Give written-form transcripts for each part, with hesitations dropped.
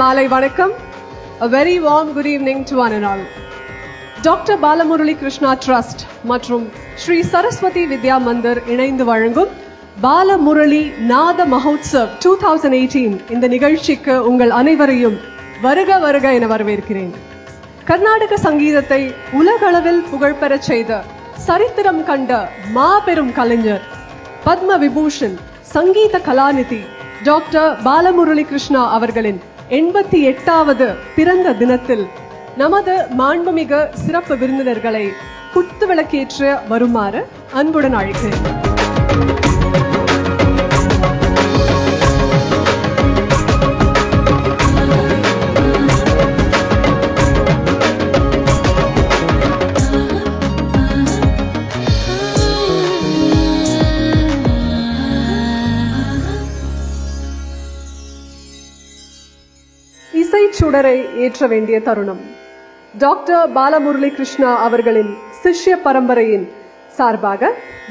மாலை வணக்கம். A very warm good evening to one and all. Dr. Balamuralikrishna Trust மற்றும் ஸ்ரீ சரஸ்வதி வித்யா மந்திர் இணைந்து வழங்கும் பாலமுரளி நாத மஹோத்சவ் 2018 இந்த நிகழ்ச்சிக்கு உங்கள் அனைவரையும் வருக வருக என வரவேற்கிறேன். கர்நாடக சங்கீதத்தை உலகளவில் புகழ்பெற செய்த சரித்திரம் கண்ட மாபெரும் கலைஞர் பத்ம விபூஷன் சங்கீத கலாநிதி டாக்டர் பாலமுரளிகிருஷ்ணா அவர்களின் 88வது பிறந்த தினத்தில் நமது மாண்புமிகு சிறப்பு விருந்தினர்களை குத்து விளக்கேற்று வருமாறு அன்புடன் அழைக்கிறேன். சுடரை ஏற்ற வேண்டிய தருணம். டாக்டர் பாலமுரளிகிருஷ்ணா அவர்களின் சிஷ்ய பரம்பரையின் சார்பாக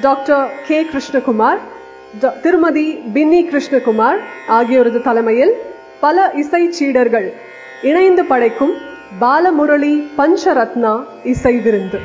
டாக்டர் கே. கிருஷ்ணகுமார், திருமதி பின்னி கிருஷ்ணகுமார் ஆகியோரது தலைமையில் பல இசை சீடர்கள் இணைந்து படைக்கும் பாலமுரளி பஞ்சரத்னா இசை விருந்து.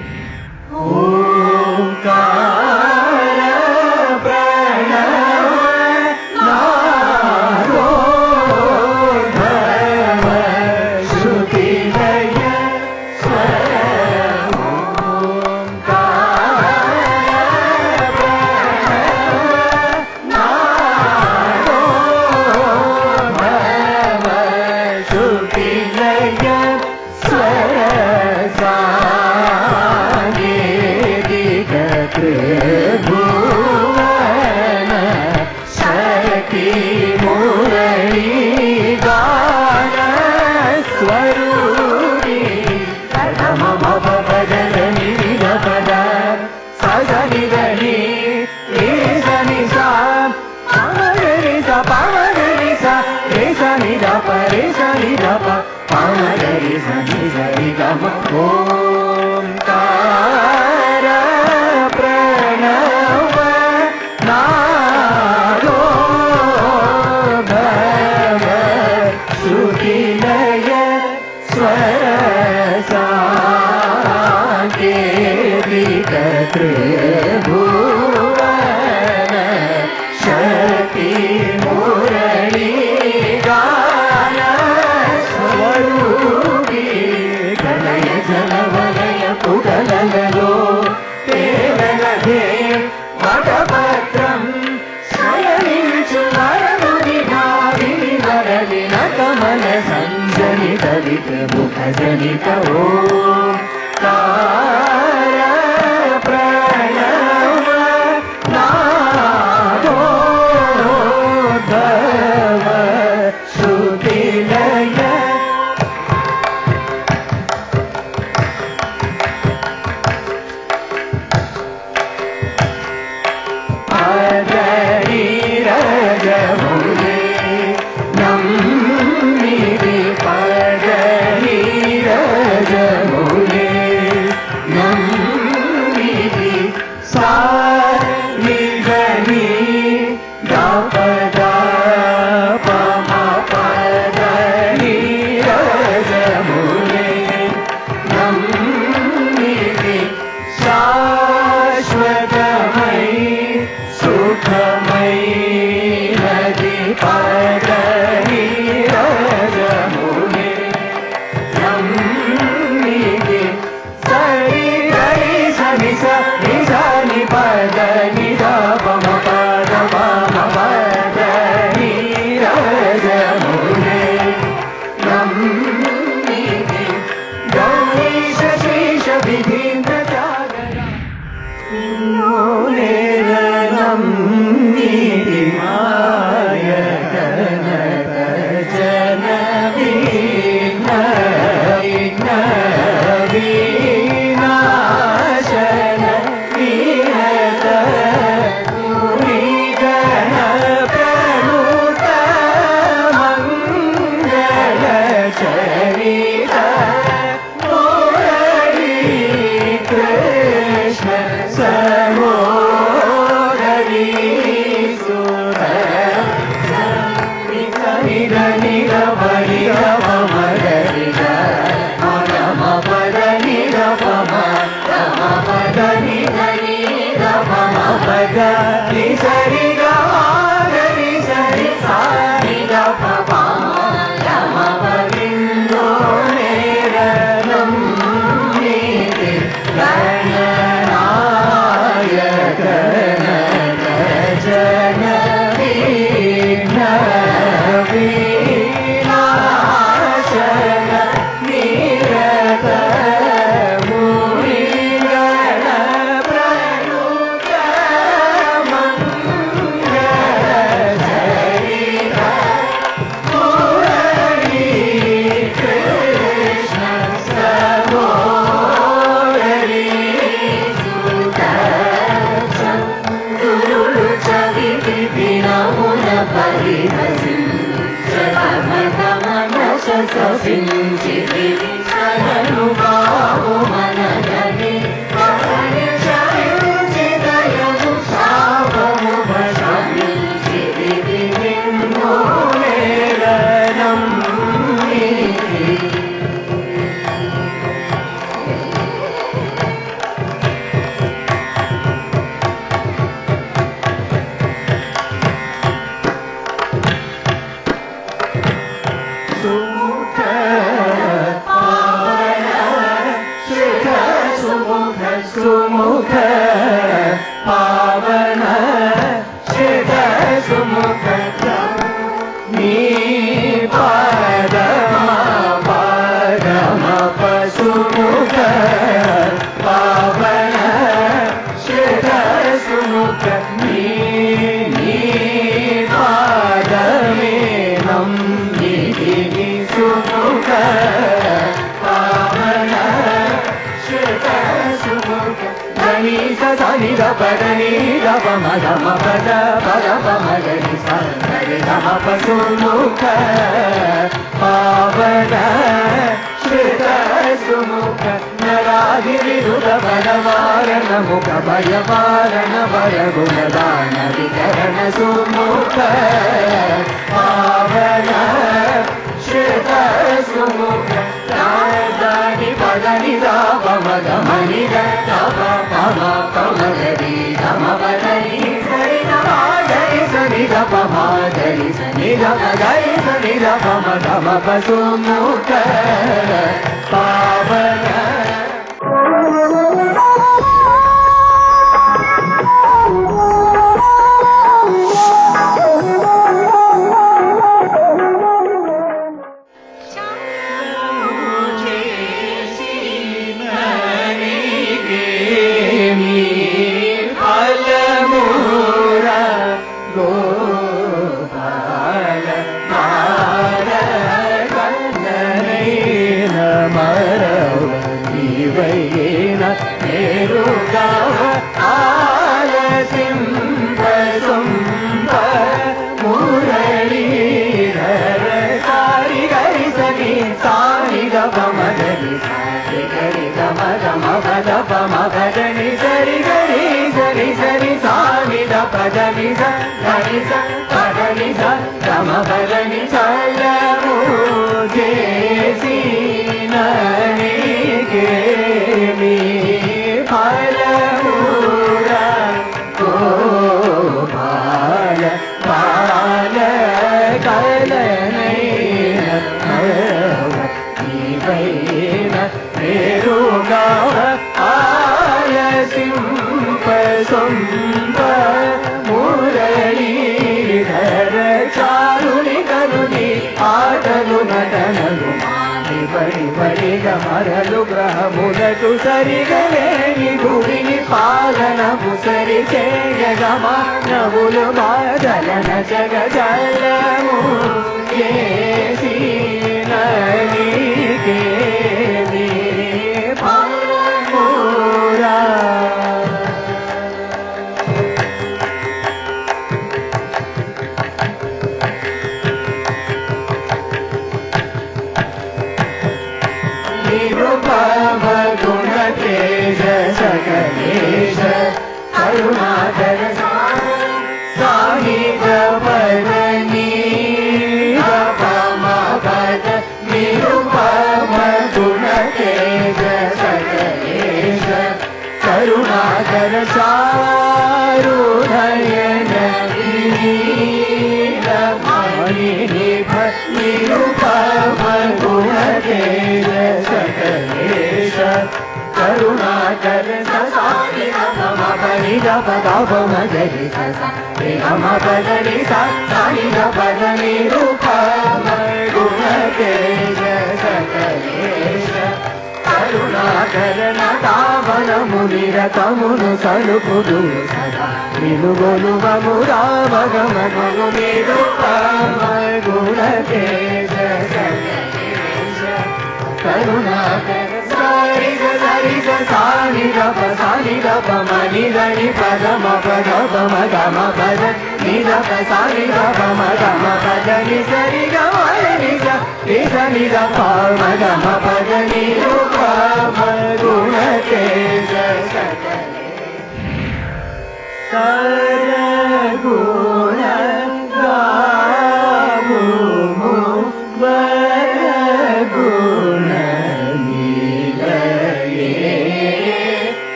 Padani Raja Sahi Bhavani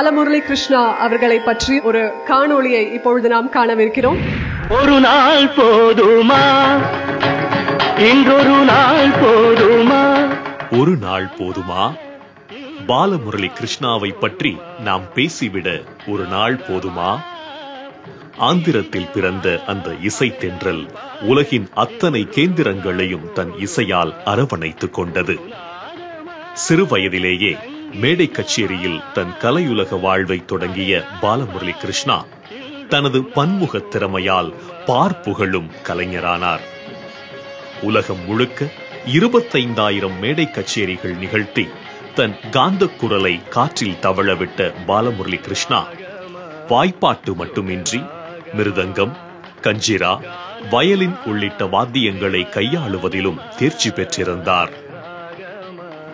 Balamuralikrishna அவர்களை பற்றி ஒரு காணொளியை இப்பொழுது நாம் காணவிருக்கிறோம். ஒரு நாள் போதுமா, இன்றொரு நாள் போதுமா, ஒரு நாள் போதுமா. பாலமுரளிகிருஷ்ணாவை பற்றி நாம் பேசிவிட ஒரு நாள் போதுமா? ஆந்திரத்தில் பிறந்த அந்த இசை தென்றல் உலகின் அத்தனை கேந்திரங்களையும் தன் இசையால் அரவணைத்துக் கொண்டது. சிறுவயதிலேயே மேடை கச்சேரியில் தன் கலையுலக வாழ்வை தொடங்கிய பாலமுரளி கிருஷ்ணா தனது பன்முக திறமையால் பார்ப்புகழும் கலைஞரானார். உலகம் முழுக்க 25,000 மேடை கச்சேரிகள் நிகழ்த்தி தன் காந்த குரலை காற்றில் தவழவிட்ட பாலமுரளி கிருஷ்ணா வாய்ப்பாட்டு மட்டுமின்றி மிருதங்கம், கஞ்சிரா, வயலின் உள்ளிட்ட வாத்தியங்களை கையாளுவதிலும் தேர்ச்சி பெற்றிருந்தார்.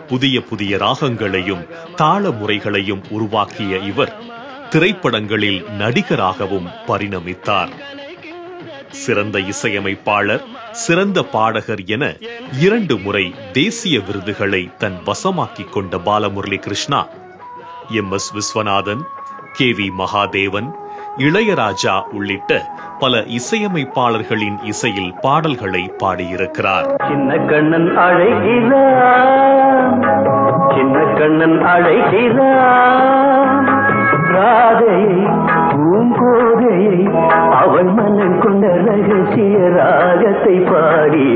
புதிய புதிய ராகங்களையும் தாள முறைகளையும் உருவாக்கிய இவர் திரைப்படங்களில் நடிகராகவும் பரிணமித்தார். சிறந்த இசையமைப்பாளர், சிறந்த பாடகர் என 2 முறை தேசிய விருதுகளை தன் வசமாக்கிக் கொண்ட பாலமுரளி கிருஷ்ணா எம்.எஸ். விஸ்வநாதன், கே.வி. மகாதேவன், இளையராஜா உள்ளிட்ட பல இசையமைப்பாளர்களின் இசையில் பாடல்களை பாடியிருக்கிறார். சின்ன கண்ணன் அழைக்கிறான், ராதையை பூங்கோதையை அவன் மனம் கொண்ட ரகசிய ராகத்தை பாடி.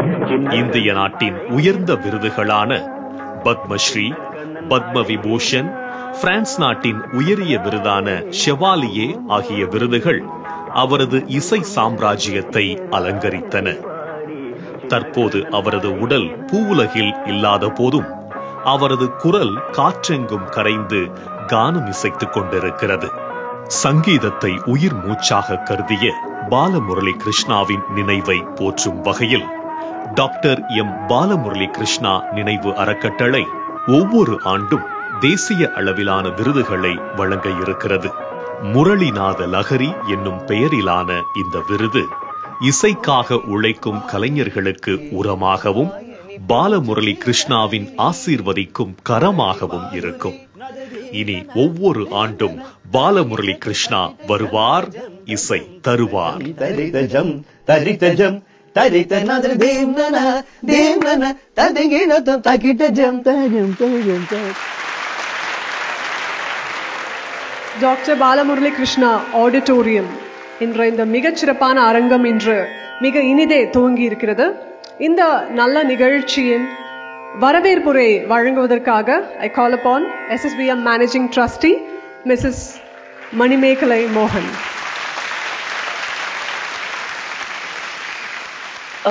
இந்திய நாட்டின் உயர்ந்த விருதுகளான பத்மஸ்ரீ, பத்ம விபூஷன், பிரான்ஸ் நாட்டின் உயரிய விருதான ஷெவாலியே ஆகிய விருதுகள் அவரது இசை சாம்ராஜ்யத்தை அலங்கரித்தன. தற்போது அவரது உடல் பூவுலகில் இல்லாத போதும் அவரது குரல் காற்றெங்கும் கரைந்து கானம் இசைத்துக் கொண்டிருக்கிறது. சங்கீதத்தை உயிர் மூச்சாக கருதிய பாலமுரளி கிருஷ்ணாவின் நினைவை போற்றும் வகையில் டாக்டர் எம். பாலமுரளி கிருஷ்ணா நினைவு அறக்கட்டளை ஒவ்வொரு ஆண்டும் தேசிய அளவிலான விருதுகளை வழங்க இருக்கிறது. முரளி நாத லஹரி என்னும் பெயரிலான இந்த விருது இசைக்காக உழைக்கும் கலைஞர்களுக்கு உரமாகவும் பாலமுரளி கிருஷ்ணாவின் ஆசீர்வதிக்கும் கரமாகவும் இருக்கும். இனி ஒவ்வொரு ஆண்டும் பாலமுரளி கிருஷ்ணா வருவார், இசை தருவார். தரித்தநாதர் தேவ்நனா தேவ்நனா ததங்கிடத்தம் தகிட்ட ஜம்த ஜம்த ஜம்த. டாக்டர் பாலமுரளி கிருஷ்ணா ஆடிட்டோரியம் என்ற இந்த மிகச்சிறப்பான அரங்கம் இன்று மிக இனிதே துவங்கி இருக்கிறது. இந்த நல்ல நிகழ்ச்சியின் வரவேற்புரை வழங்குவதற்காக I call upon SSVM managing trustee Mrs Manimekalai மோகன்.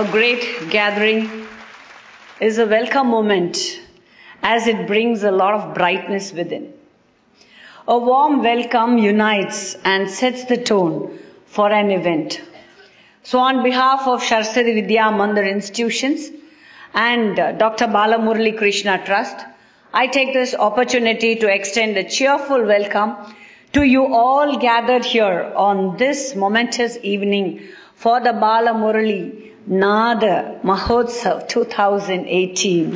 A great gathering is a welcome moment as it brings a lot of brightness within. A warm welcome unites and sets the tone for an event. So on behalf of Sarasvati Vidya Mandir institutions and Dr. Balamurali Krishna Trust, I take this opportunity to extend a cheerful welcome to you all gathered here on this momentous evening for the Balamurali Nada Mahotsav 2018,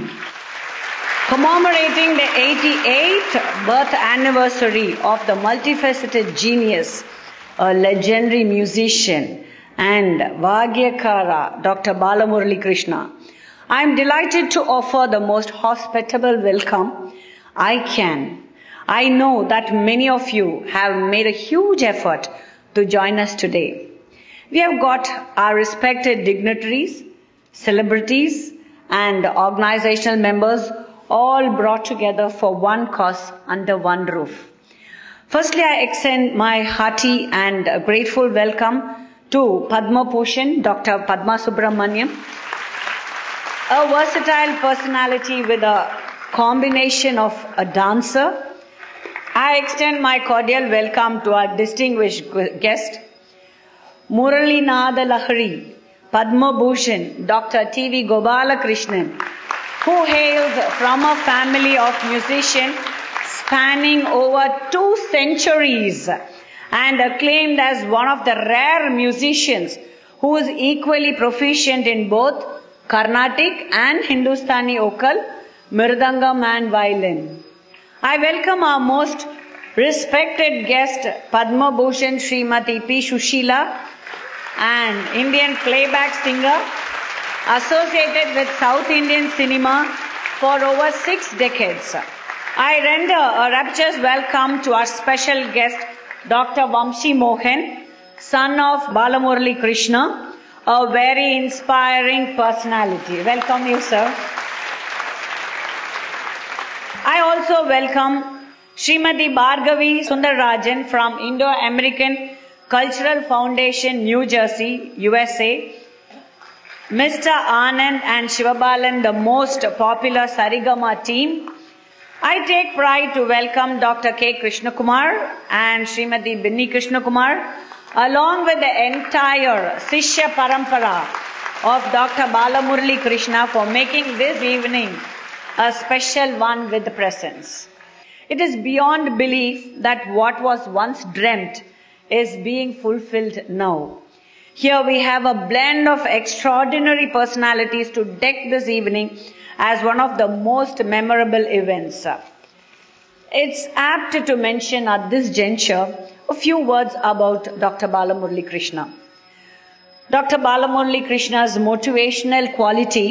commemorating the 88th birth anniversary of the multifaceted genius, a legendary musician and Vagyakara, Dr. Balamurali Krishna. I am delighted to offer the most hospitable welcome I can. I know that many of you have made a huge effort to join us today. We have got our respected dignitaries, celebrities, and organizational members all brought together for one cause under one roof. Firstly, I extend my hearty and grateful welcome to Padma Bhushan, Dr. Padma Subramaniam, a versatile personality with a combination of a dancer. I extend my cordial welcome to our distinguished guest, Murali Nada Lahari, Padma Bhushan, Dr. T. V. Gopalakrishnan, who hails from a family of musicians spanning over 2 centuries and acclaimed as one of the rare musicians who is equally proficient in both Karnatic and Hindustani okal, Mridangam and violin. I welcome our most respected guest, Padma Bhushan Srimati P. Susheela, an Indian playback singer associated with South Indian cinema for over 6 decades. I render a rapturous welcome to our special guest, Dr. Vamsi Mohan, son of Balamurali Krishna, a very inspiring personality. Welcome you, sir. I also welcome Srimati Bhargavi Sundarajan from Indo-American Cultural Foundation, New Jersey, USA. Mr. Anand and Shivabalan, the most popular Sarigama team. I take pride to welcome Dr. K. Krishnakumar and Srimati Binni Krishnakumar, along with the entire Sishya Parampara of Dr. Balamurali Krishna, for making this evening a special one with the presence. It is beyond belief that what was once dreamt is being fulfilled now. Here we have a blend of extraordinary personalities to deck this evening as one of the most memorable events. It's apt to mention at this juncture a few words about Dr. Balamurali Krishna. Dr. Balamurali Krishna's motivational quality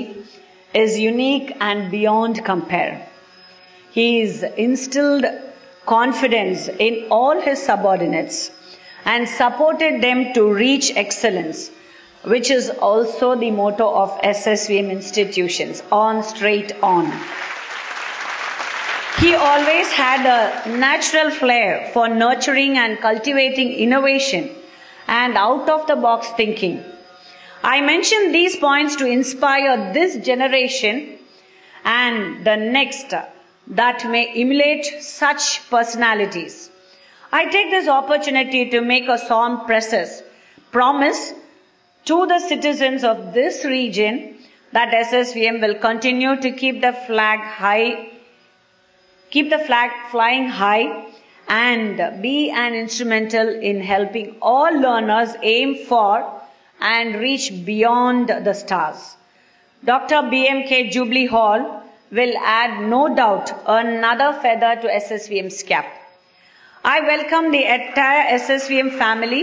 is unique and beyond compare. He's instilled confidence in all his subordinates and supported them to reach excellence, which is also the motto of SSVM institutions, on straight on. He always had a natural flair for nurturing and cultivating innovation and out-of-the-box thinking. I mention these points to inspire this generation and the next that may emulate such personalities. I take this opportunity to make a solemn promise to the citizens of this region that SSVM will continue to keep the flag high, keep the flag flying high, and be an instrumental in helping all learners aim for and reach beyond the stars. Dr. BMK Jubilee Hall will add, no doubt, another feather to SSVM's cap. I welcome the entire SSVM family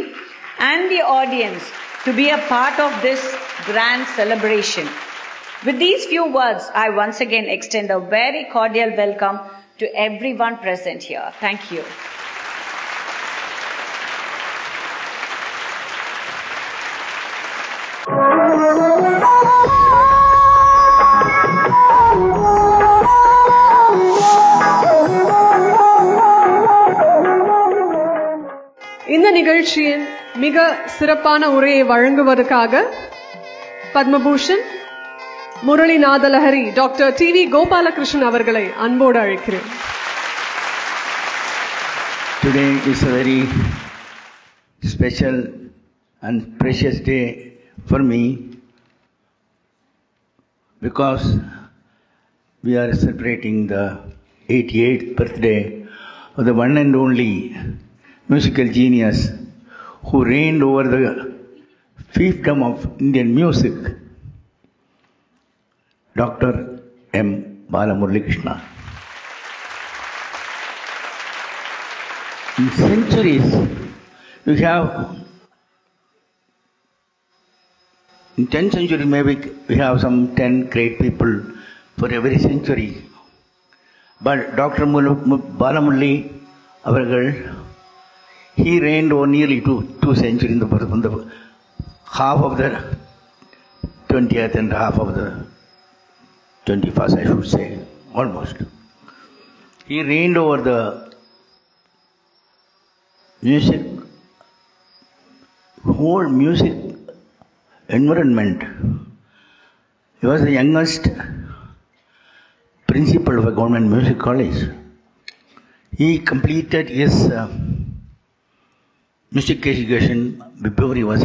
and the audience to be a part of this grand celebration. With these few words, I once again extend a very cordial welcome to everyone present here. Thank you. இந்த நிகழ்ச்சியின் மிக சிறப்பான உரையை வழங்குவதற்காக Padma Bhushan Murali Nada Lahari doctor T. V. Gopalakrishnan அவர்களை அன்போடு அழைக்கிறேன். Today is a very special and precious day for me because we are celebrating the 88th birthday of the one and only musical genius who reigned over the fiefdom of Indian music, Dr. M. Balamuralikrishna. In centuries, we have, in 10 centuries maybe we have some 10 great people for every century. But Dr. Balamurali Avargal, he reigned over nearly two centuries in the half of the 20th and half of the 21st, I should say, almost. He reigned over the music, whole music environment. He was the youngest principal of a government music college. He completed his music education before he was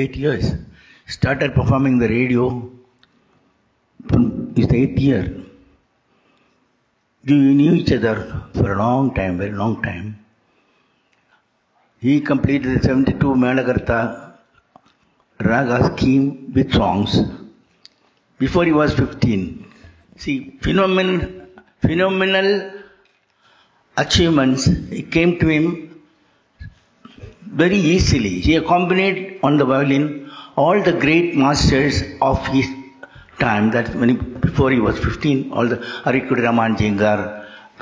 eight years. Started performing the radio from his 8th year. They knew each other for a long time, very long time. He completed the 72 Melakarta Raga scheme with songs before he was 15. See, phenomenal achievements came to him very easily. He accompanied on the violin all the great masters of his time. That before he was 15, all the Arikudi Ramanujengar,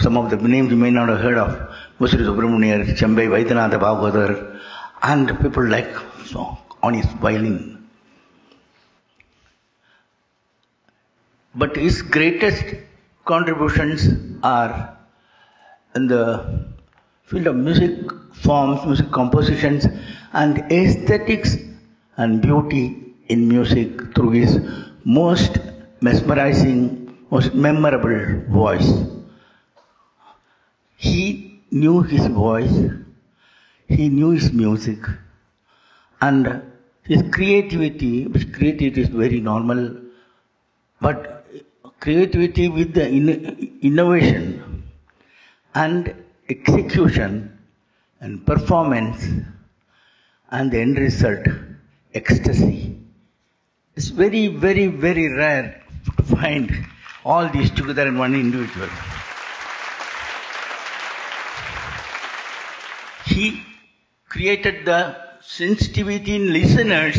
some of the names you may not have heard of, M.S. Subbulakshmi, Chembai Vaidyanatha Bhagavathar, and people like so on his violin. But his greatest contributions are in the field of music forms, music compositions, and aesthetics and beauty in music through his most mesmerizing, most memorable voice. He knew his voice, he knew his music, and his creativity, which creativity is very normal, but creativity with the innovation and execution and performance and the end result, ecstasy. It's very, very, very rare to find all these together in one individual. He created the sensitivity in listeners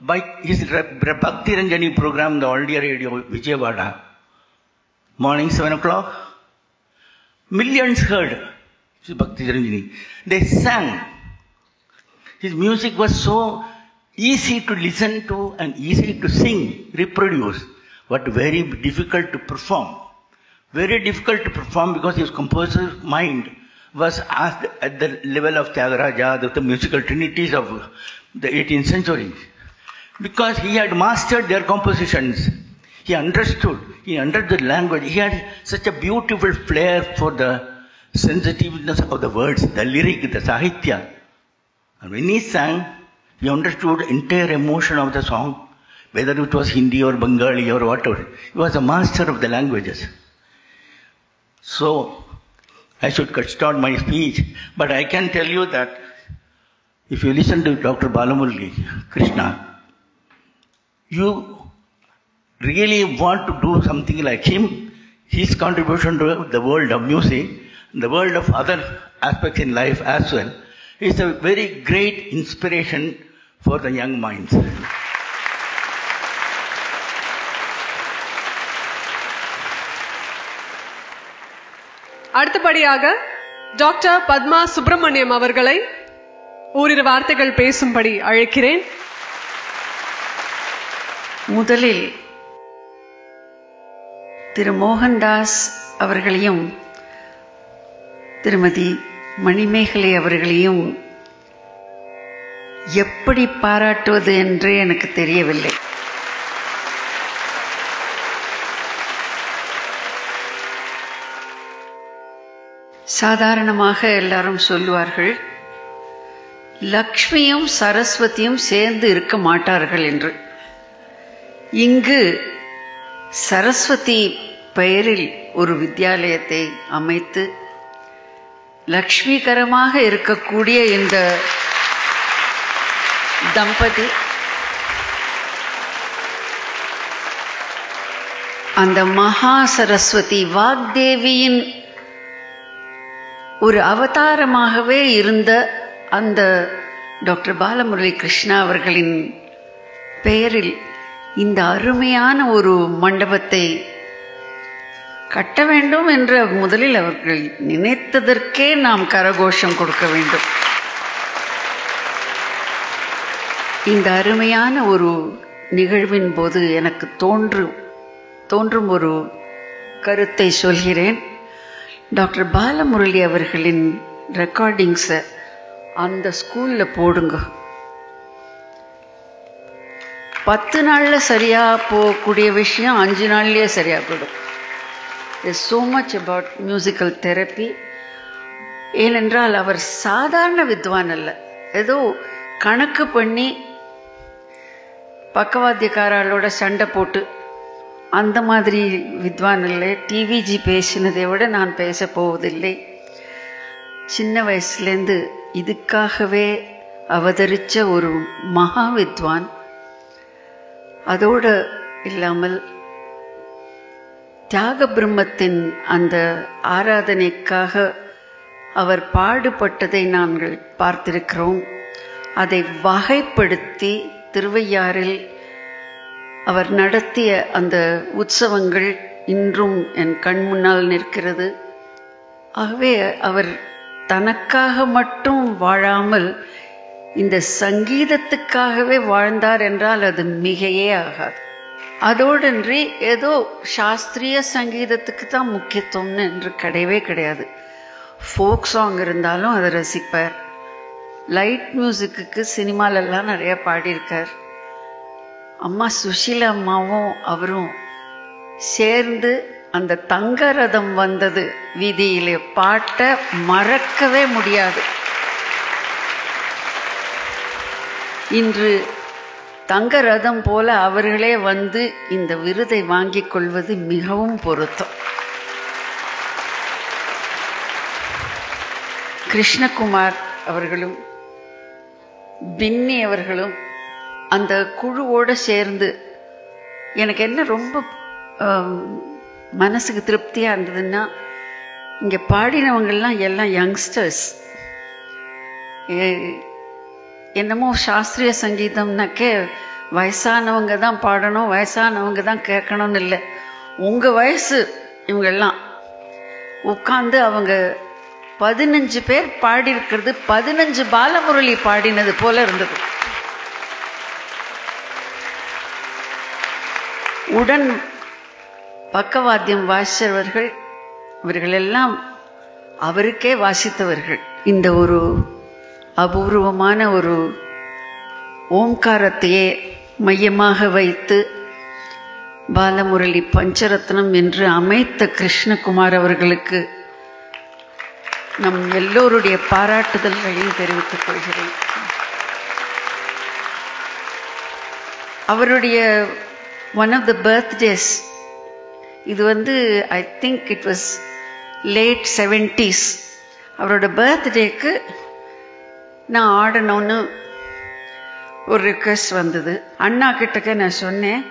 by his Bhakti Ranjani program, the all-India radio, Vijayawada. Morning, 7 o'clock. Millions heard Bhakti Ranjani. They sang. His music was so easy to listen to and easy to sing, reproduce, but very difficult to perform. Very difficult to perform because his composer's mind was at the level of Thyagaraja, the musical trinities of the 18th century. Because he had mastered their compositions. He understood. He understood the language. He had such a beautiful flair for the sensitiveness of the words, the lyric, the sahitya. And when he sang, he understood entire emotion of the song, whether it was Hindi or Bengali or whatever. He was a master of the languages. So, I should cut short my speech, but I can tell you that if you listen to Dr. Balamuralikrishna, you really want to do something like him. His contribution to the world of music, the world of other aspects in life as well, is a very great inspiration for the young minds. அடுத்தபடியாக doctor Padma Subramaniam அவர்களை ஓரிரு வார்த்தைகள் பேசும்படி அழைக்கிறேன். முதலில் திரு மோகன்தாஸ் அவர்களையும் திருமதி மணிமேகலை அவர்களையும் எப்படி பாராட்டுவது என்று எனக்கு தெரியவில்லை. சாதாரணமாக எல்லாரும் சொல்லுவார்கள் லக்ஷ்மியும் சரஸ்வதியும் சேர்ந்து இருக்க மாட்டார்கள் என்று. இங்கு சரஸ்வதி பெயரில் ஒரு வித்யாலயத்தை அமைத்து லக்ஷ்மிகரமாக இருக்கக்கூடிய இந்த தம்பதி அந்த மகா சரஸ்வதி வாக்தேவியின் ஒரு அவதாரமாகவே இருந்த அந்த டாக்டர் பாலமுரளி கிருஷ்ணா அவர்களின் பெயரில் இந்த அருமையான ஒரு மண்டபத்தை கட்ட வேண்டும் என்று முதலில் அவர்கள் நினைத்ததற்கே நாம் கரகோஷம் கொடுக்க வேண்டும். இந்த அருமையான ஒரு நிகழ்வின் போது எனக்கு தோன்றும் ஒரு கருத்தை சொல்கிறேன். டாக்டர் பாலமுரளி அவர்களின் ரெக்கார்டிங்ஸை அந்த ஸ்கூலில் போடுங்க. 10 நாளில் சரியாக போகக்கூடிய விஷயம் 5 நாள்லேயே சரியாக போயிடும். Is so much about musical therapy. ஏனென்றால் அவர் சாதாரண வித்வான் அல்ல, ஏதோ கணக்கு பண்ணி பக்கவாத்தியக்காரோட சண்டை போட்டு அந்த மாதிரி வித்வான் இல்லை. டிவிஜி பேசினதை விட நான் பேச போவதில்லை. சின்ன வயசுலேருந்து இதுக்காகவே அவதரித்த ஒரு மகா வித்வான். அதோடு இல்லாமல் தியாக பிரம்மத்தின் அந்த ஆராதனைக்காக அவர் பாடுபட்டதை நாங்கள் பார்த்திருக்கிறோம். அதை வகைப்படுத்தி திருவையாறில் அவர் நடத்திய அந்த உற்சவங்கள் இன்றும் என் கண் முன்னால் நிற்கிறது. ஆகவே அவர் தனக்காக மட்டும் வாழாமல் இந்த சங்கீதத்துக்காகவே வாழ்ந்தார் என்றால் அது மிகையே ஆகாது. அதோடன்றி ஏதோ சாஸ்திரிய சங்கீதத்துக்கு தான் முக்கியத்துவம்னு என்று கிடையவே கிடையாது. ஃபோக் சாங் இருந்தாலும் அதை ரசிப்பார். லைட் மியூசிக்கு சினிமாலெல்லாம் நிறையா பாடியிருக்கார். அம்மா சுஷீலா அம்மாவும் அவரும் சேர்ந்து அந்த தங்க ரதம் வந்தது வீதியிலே பாட்டை மறக்கவே முடியாது. இன்று தங்க ரதம் போல அவர்களே வந்து இந்த விருதை வாங்கிக் கொள்வது மிகவும் பொருத்தம். கிருஷ்ணகுமார் அவர்களும் பின்னி அவர்களும் அந்த குழுவோடு சேர்ந்து எனக்கு என்ன ரொம்ப மனசுக்கு திருப்தியாக இருந்ததுன்னா, இங்கே பாடினவங்கள்லாம் எல்லாம் யங்ஸ்டர்ஸ். என்னமோ சாஸ்திரிய சங்கீதம்னாக்கே வயசானவங்க தான் பாடணும், வயசானவங்க தான் கேட்கணும்னு இல்லை. உங்கள் வயசு இவங்கெல்லாம் உட்காந்து அவங்க 15 பேர் பாடியிருக்கிறது 15 பாலமுரளி பாடினது போல இருந்தது. உடன் பக்கவாத்தியம் வாசித்தவர்கள் இவர்களெல்லாம் அவருக்கே வாசித்தவர்கள். இந்த ஒரு அபூர்வமான ஒரு ஓம்காரத்தையே மையமாக வைத்து பாலமுரளி பஞ்சரத்னம் என்று அமைத்த கிருஷ்ணகுமார் அவர்களுக்கு நம் எல்லோருடைய பாராட்டுதல்களையும் தெரிவித்துக் கொள்கிறேன். அவருடைய ஒன் ஆஃப் த பர்த்டேஸ் இது I think it was late 70s. அவரோட பர்த்டேக்கு நான் ஆடணும்னு ஒரு ரிக்வஸ்ட் வந்தது. அண்ணா கிட்டக்க நான் சொன்னேன்,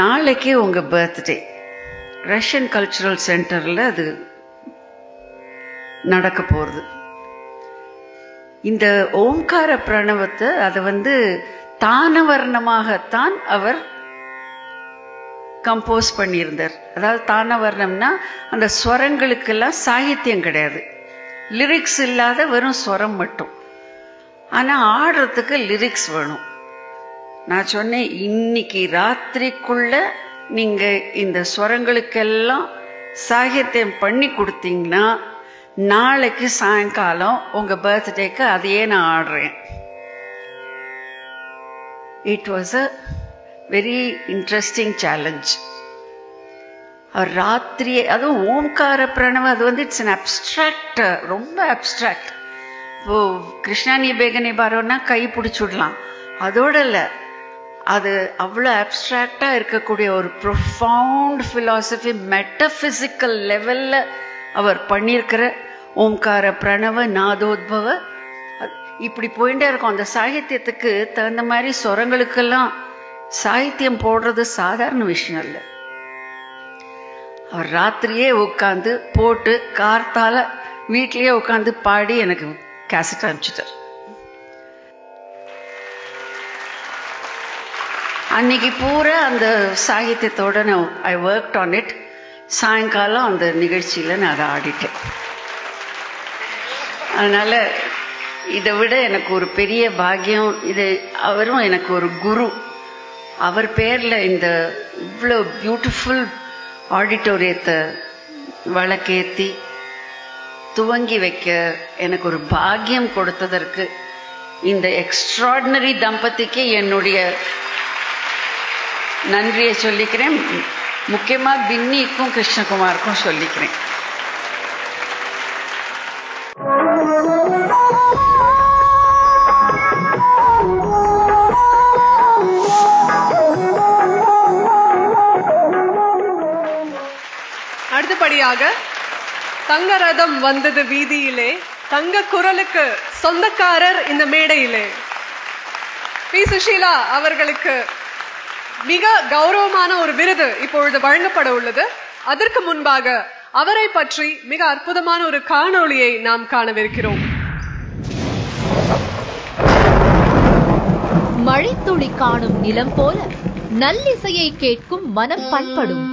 நாளைக்கு உங்கள் பர்த்டே ரஷ்யன் கல்ச்சுரல் சென்டரில் அது நடக்க போகிறது, இந்த ஓம்கார பிரணவத்தை அதை வந்து தானவர்ணமாகத்தான் அவர் கம்போஸ் பண்ணியிருந்தார். அதாவது தானவர்ணம்னா அந்த ஸ்வரங்களுக்கெல்லாம் சாகித்யம் கிடையாது, லிரிக்ஸ் இல்லாத வெறும் ஸ்வரம் மட்டும். ஆனால் ஆடுறதுக்கு லிரிக்ஸ் வேணும். நான் சொன்னேன், இன்னைக்கு ராத்திரிக்குள்ள நீங்கள் இந்த ஸ்வரங்களுக்கெல்லாம் சாகித்யம் பண்ணி கொடுத்தீங்கன்னா நாளைக்கு சாயங்காலம் உங்கள் பர்த்டேக்கு அதையே நான் ஆடுறேன். It was a very interesting challenge. ராத்திரி, அதுவும் ஓம்கார பிரணவம், அது வந்து இட்ஸ் அன் அப்ட்ராக்ட், ரொம்ப அப்ட்ராக்ட். இப்போ கிருஷ்ணானி பேகனி பாரோன்னா கை பிடிச்சுடலாம், அதோட இல்லை, அது அவ்வளோ அப்ட்ராக்டாக இருக்கக்கூடிய ஒரு ப்ரொஃபவுண்ட் ஃபிலாசபி, மெட்டஃபிசிக்கல் லெவலில் அவர் பண்ணியிருக்கிற ஓம்கார பிரணவ நாதோத்பவ. இப்படி போயிட்டே இருக்கும். அந்த சாகித்யத்துக்கு தகுந்த மாதிரி சொரங்களுக்கெல்லாம் சாகித்யம் போடுறது சாதாரண விஷயம் இல்லை. அவர் ராத்திரியே உட்காந்து போட்டு கார்த்தால வீட்லேயே உட்காந்து பாடி எனக்கு கேசட் அனுப்பிச்சிட்டார். அன்னைக்கு பூரா அந்த சாகித்யத்தோட நான் ஐ ஒர்க்ட் ஆன் இட். சாயங்காலம் அந்த நிகழ்ச்சியில் நான் அதை ஆடிட்டேன். அதனால் இதை விட எனக்கு ஒரு பெரிய பாக்கியம் இது. அவரும் எனக்கு ஒரு குரு. அவர் பேரில் இந்த இவ்வளோ பியூட்டிஃபுல் ஆடிட்டோரியத்தை வழக்கேற்றி துவங்கி வைக்க எனக்கு ஒரு பாக்கியம் கொடுத்ததற்கு இந்த எக்ஸ்ட்ராடினரி தம்பதிக்கு என்னுடைய நன்றியை சொல்லிக்கிறேன். முக்கியமாக பின்னிக்கும் கிருஷ்ணகுமாருக்கும் சொல்லிக்கிறேன். அடுத்தபடியாக தங்க ரதம் வந்தது வீதியிலே, தங்க குரலுக்கு சொந்தக்காரர் இந்த மேடையிலே, பி. சுஷீலா அவர்களுக்கு மிக கௌரவமான ஒரு விருது இப்பொழுது வழங்கப்பட உள்ளது. அதற்கு முன்பாக அவரை பற்றி மிக அற்புதமான ஒரு காணொளியை நாம் காணவிருக்கிறோம். மழைத்துளி காணும் நிலம் போல நல்லிசையை கேட்கும் மனம் பண்படும்.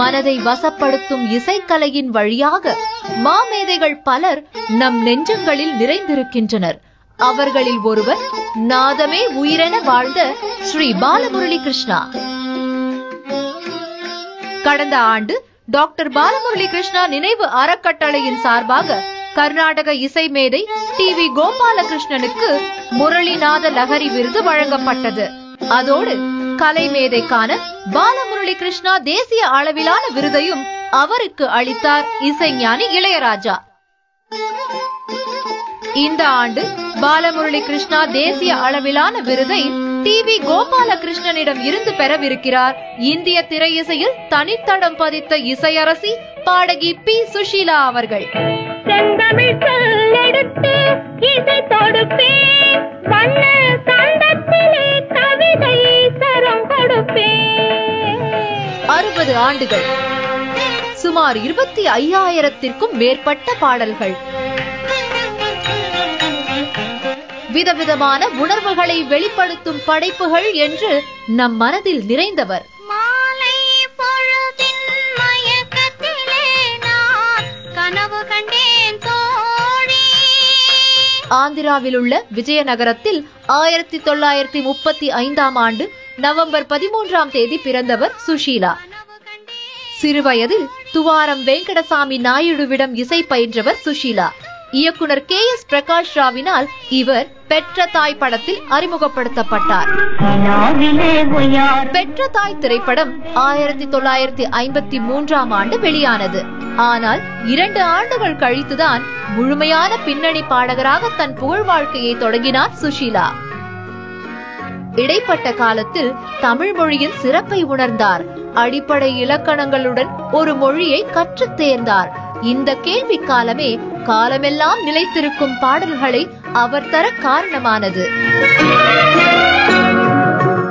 மனதை வசப்படுத்தும் இசைக்கலையின் வழியாக மாமேதைகள் பலர் நம் நெஞ்சங்களில் நிறைந்திருக்கின்றனர். அவர்களில் ஒருவர், நாதமே உயிரென வாழ்ந்த ஸ்ரீ பாலமுரளி கிருஷ்ணா. கடந்த ஆண்டு டாக்டர் பாலமுரளி கிருஷ்ணா நினைவு அறக்கட்டளையின் சார்பாக கர்நாடக இசை மேதை டி. வி. கோபாலகிருஷ்ணனுக்கு முரளி நாத லஹரி விருது வழங்கப்பட்டது. அதோடு கலை மேதைக்கான பாலமுரளி கிருஷ்ணா தேசிய அளவிலான விருதையும் அவருக்கு அளித்தார் இசைஞானி இளையராஜா. இந்த ஆண்டு பாலமுரளி கிருஷ்ணா தேசிய அளவிலான விருதை டி. வி. கோபாலகிருஷ்ணனிடம் இருந்து பெறவிருக்கிறார் இந்திய திரையிசையில் தனித்தடம் பதித்த இசையரசி பாடகி பி. சுஷீலா அவர்கள். அறுபது ஆண்டுகள், சுமார் 25,000க்கும் மேற்பட்ட பாடல்கள், விதவிதமான உணர்வுகளை வெளிப்படுத்தும் படைப்புகள் என்று நம் மனதில் நிறைந்தவர். ஆந்திராவில் உள்ள விஜயநகரத்தில் 1935 நவம்பர் 13 பிறந்தவர் சுஷீலா. சிறுவயதில் துவாரம் வெங்கடசாமி நாயுடுவிடம் இசை பயின்றவர் சுஷீலா. இயக்குனர் K.S. பிரகாஷ் ராவினால் இவர் பெற்ற தாய் படத்தில் அறிமுகப்படுத்தப்பட்டார். பெற்ற தாய் திரைப்படம் 1953 வெளியானது. ஆனால் 2 ஆண்டுகள் கழித்துதான் முழுமையான பின்னணி பாடகராக தன் புகழ் வாழ்க்கையை தொடங்கினார் சுஷீலா. இடைப்பட்ட காலத்தில் தமிழ் மொழியின் சிறப்பை உணர்ந்தார். அடிப்படை இலக்கணங்களுடன் ஒரு மொழியை கற்றுத் தேர்ந்தார். இந்த கேள்வி காலமே காலமெல்லாம் நிலைத்திருக்கும் பாடல்களை அவர் தர காரணமானது.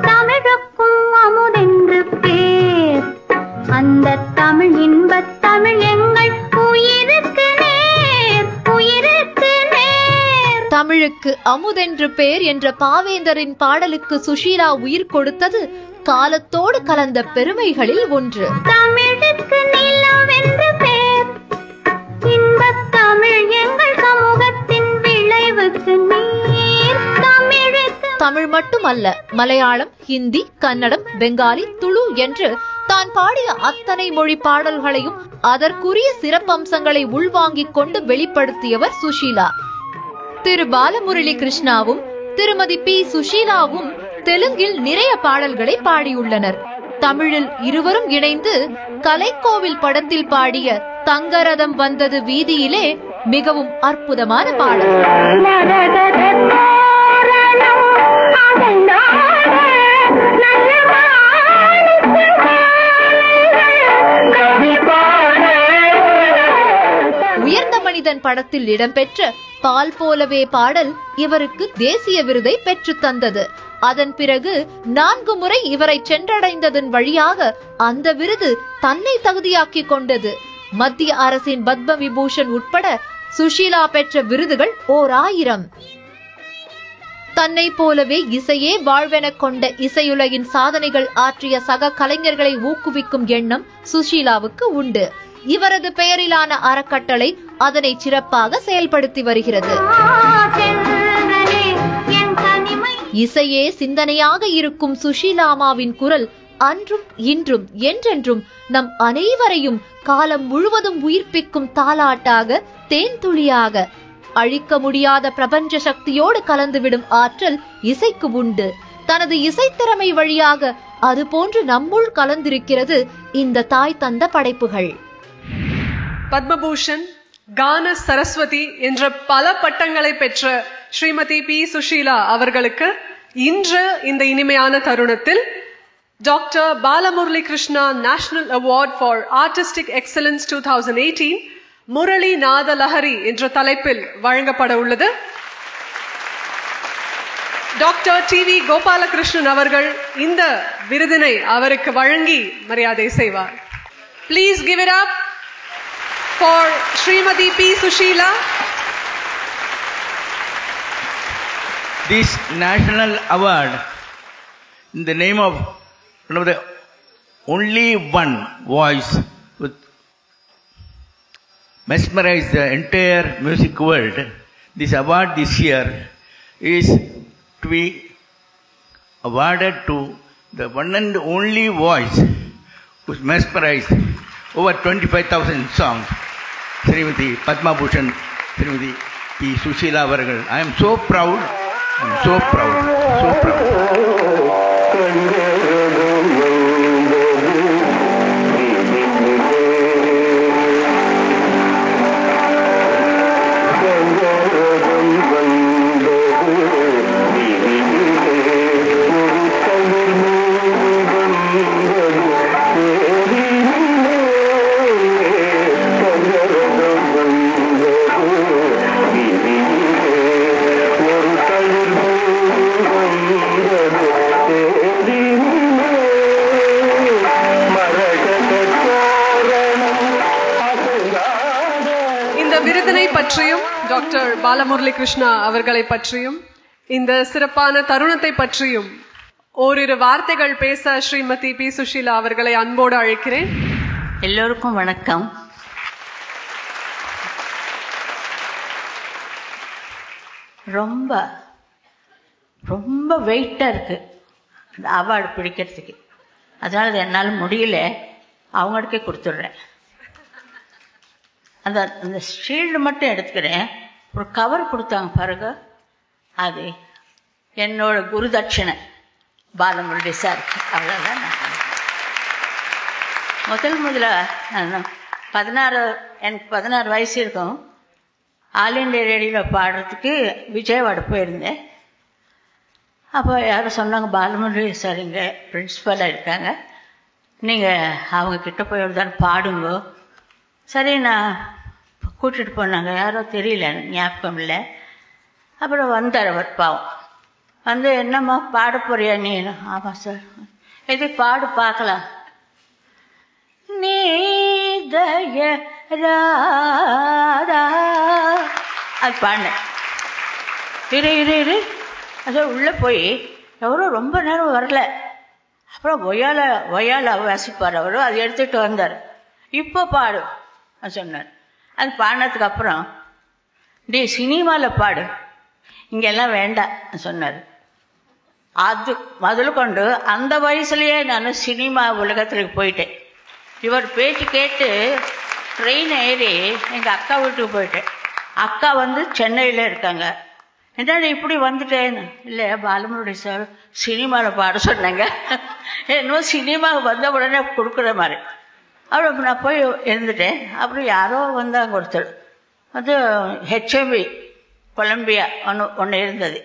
தமிழுக்கும் அமுதென்று பேர், அந்த தமிழ் இன்பத் தமிழ் எங்கள் உயிருக்கு நேர். தமிழு எனக்கு அமுதென்று பேர் என்ற பாவேந்தரின் பாடலுக்கு சுஷீலா உயிர் கொடுத்தது காலத்தோடு கலந்த பெருமைகளில் ஒன்று. தமிழ் மட்டுமல்ல, மலையாளம், ஹிந்தி, கன்னடம், பெங்காலி, துளு என்று தான் பாடிய அத்தனை மொழி பாடல்களையும் அதற்குரிய சிறப்பம்சங்களை உள்வாங்கிக் கொண்டு வெளிப்படுத்தியவர் சுஷீலா. திரு பாலமுரளி கிருஷ்ணாவும் திருமதி பி. சுஷீலாவும் தெலுங்கில் நிறைய பாடல்களை பாடியுள்ளனர். தமிழில் இருவரும் இணைந்து கலைக்கோவில் படத்தில் பாடிய தங்கரதம் வந்தது வீதியிலே மிகவும் அற்புதமான பாடல். உயர்ந்த மனிதன் படத்தில் இடம்பெற்ற பால் போலவே பாடல் இவருக்கு தேசிய விருதை பெற்று தந்தது. அதன் பிறகு 4 முறை இவரை சென்றடைந்ததன் வழியாக அந்த விருது தன்னை தகுதியாக்கி கொண்டது. மத்திய அரசின் பத்ம விபூஷன் உட்பட சுஷீலா பெற்ற விருதுகள் 1000. தன்னை போலவே இசையே வாழ்வென கொண்ட இசையுலகின் சாதனைகள் ஆற்றிய சக கலைஞர்களை ஊக்குவிக்கும் எண்ணம் சுஷீலாவுக்கு உண்டு. இவரது பெயரிலான அறக்கட்டளை அதனை சிறப்பாக செயல்படுத்தி வருகிறது. இசையே சிந்தனையாக இருக்கும் சுஷீலாமாவின் குரல் அன்றும் இன்றும் என்றென்றும் நம் அனைவரையும் காலம் முழுவதும் உயிர்ப்பிக்கும் தாலாட்டாக, தேன்துளியாக, அழிக்க முடியாத பிரபஞ்ச சக்தியோடு கலந்துவிடும் ஆற்றல் இசைக்கு உண்டு. தனது இசைத்திறமை வழியாக அதுபோன்று நம்முள் கலந்திருக்கிறது இந்த தாய் தந்த படைப்புகள். பத்மபூஷன், கான சரஸ்வதி என்ற பல பட்டங்களை பெற்ற ஸ்ரீமதி பி. சுஷீலா அவர்களுக்கு இன்று இந்த இனிமையான தருணத்தில் doctor Balamurali Krishna national award for artistic excellence 2018 Murali Nada Lahari என்ற தலைப்பில் வழங்கப்பட உள்ளது. டாக்டர் TV கோபாலகிருஷ்ணன் அவர்கள் இந்த விருதினை அவருக்கு வழங்கி மரியாதை செய்வார். Please give it up for Srimati P. Sushila. This national award in the name of one of the only one voice with mesmerized the entire music world. This award this year is to be awarded to the one and only voice who mesmerized over 25,000 songs, Srimati Padma Bhushan, Srimati P. Sushila Vargal. I am so proud, so proud. பற்றியும் doctor Balamurali Krishna அவர்களை பற்றியும் இந்த சிறப்பான தருணத்தை பற்றியும் ஓரிரு வார்த்தைகள் பேச ஸ்ரீமதி பி. சுஷீலா அவர்களை அன்போடு அழைக்கிறேன். எல்லோருக்கும் வணக்கம். ரொம்ப ரொம்ப வெயிட்டா இருக்கு அந்த அவார்டு பிடிக்கிறதுக்கு. அதனால என்னால் முடியல, அவங்களுக்கே கொடுத்துடுறேன். அந்த அந்த ஷீல்டு மட்டும் எடுத்துக்கிறேன். ஒரு கவர் கொடுத்தாங்க பாருங்க, அது என்னோட குரு தட்சிணை பாலமுரளி சார். அவ்வளோதான். முதல்ல 16 எனக்கு 16 வயசு இருக்கும். ஆல் இண்டியா ரேடியோவில் பாடுறதுக்கு விஜயவாடா போயிருந்தேன். அப்போ யாரும் சொன்னாங்க, பாலமுரளி சார் இங்கே பிரின்ஸிபலாக இருக்காங்க, நீங்கள் அவங்கக்கிட்ட போய் தான் பாடுங்கோ. சரி, நான் கூட்டிகிட்டு போனாங்க. யாரோ தெரியல, ஞாபகம் இல்லை. அப்புறம் வந்தார் அவர். பாவம் வந்து, என்னம்மா பாட போறியா நீ? ஆமாம் சார். எது பாடு பார்க்கலாம். நீ தய ராதா அது பாடினேன். இரு இரு இரு அது உள்ளே போய் எவரும் ரொம்ப நேரம் வரல. அப்புறம் ஒயால வாசிப்பார் அவரும், அது எடுத்துகிட்டு வந்தார். இப்போ பாடு சொன்னார். அது பாடினதுக்கு அப்புறம் டே சினிமாவில் பாடு, இங்கெல்லாம் வேண்டாம் சொன்னார். அது முதல் கொண்டு அந்த வயசுலேயே நான் சினிமா உலகத்துக்கு போயிட்டேன். இவர் பேச்சு கேட்டு ட்ரெயின் ஏறி எங்கள் அக்கா வீட்டுக்கு போயிட்டேன். அக்கா வந்து சென்னையில் இருக்காங்க. என்னடா இப்படி வந்துட்டேன்னு, இல்லை பாலமுரளி சார் சினிமாவில் பாட சொன்னாங்க, என்னவோ சினிமாவுக்கு வந்த உடனே கொடுக்குற மாதிரி. அப்புறம் நான் போய் இருந்துட்டேன். அப்புறம் யாரோ வந்தாங்க ஒருத்தர், அது ஹெச்எம்பி கொலம்பியா ஒன்று இருந்தது.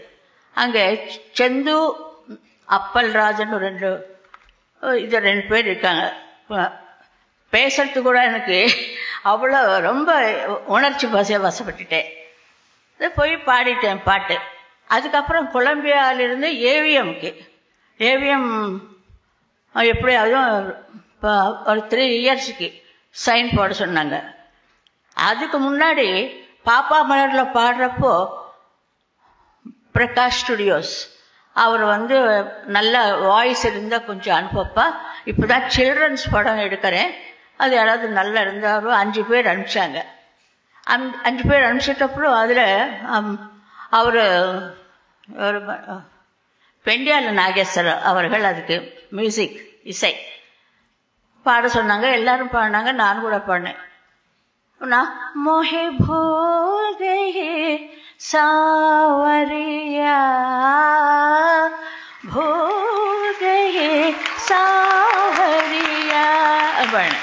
அங்கே செந்து அப்பல்ராஜன் ரெண்டு இது ரெண்டு பேர் இருக்காங்க. பேசுறது கூட எனக்கு அவ்வளோ ரொம்ப உணர்ச்சி வசப்பட்டுட்டேன். அது போய் பாடிட்டேன் பாட்டு. அதுக்கப்புறம் கொலம்பியாவிலிருந்து ஏவிஎம் எப்படி அதுவும் ஒரு 3 இயர்ஸுக்கு சைன் போட சொன்னாங்க. அதுக்கு முன்னாடி பாப்பா மலரில் பாடுறப்போ பிரகாஷ் ஸ்டுடியோஸ் அவர் வந்து நல்ல வாய்ஸ் இருந்தால் கொஞ்சம் அனுப்பப்பா, இப்போ தான் சில்ட்ரன்ஸ் படம் எடுக்கிறேன், அது யாராவது நல்லா இருந்தாலும் 5 பேர் அனுப்பிச்சாங்க. 5 பேர் அனுப்பிச்சிட்டப்புறம் அதில் அவர் ஒரு பெண்டியால நாகேஸ்வரர் அவர்கள் அதுக்கு மியூசிக் இசை பாட சொன்னாங்க. எல்லாரும் பாடினாங்க, நான் கூட பாடினேன். மோஹே போல் கயே சாவரியா போல் கயே சாவரியா பாடினேன்.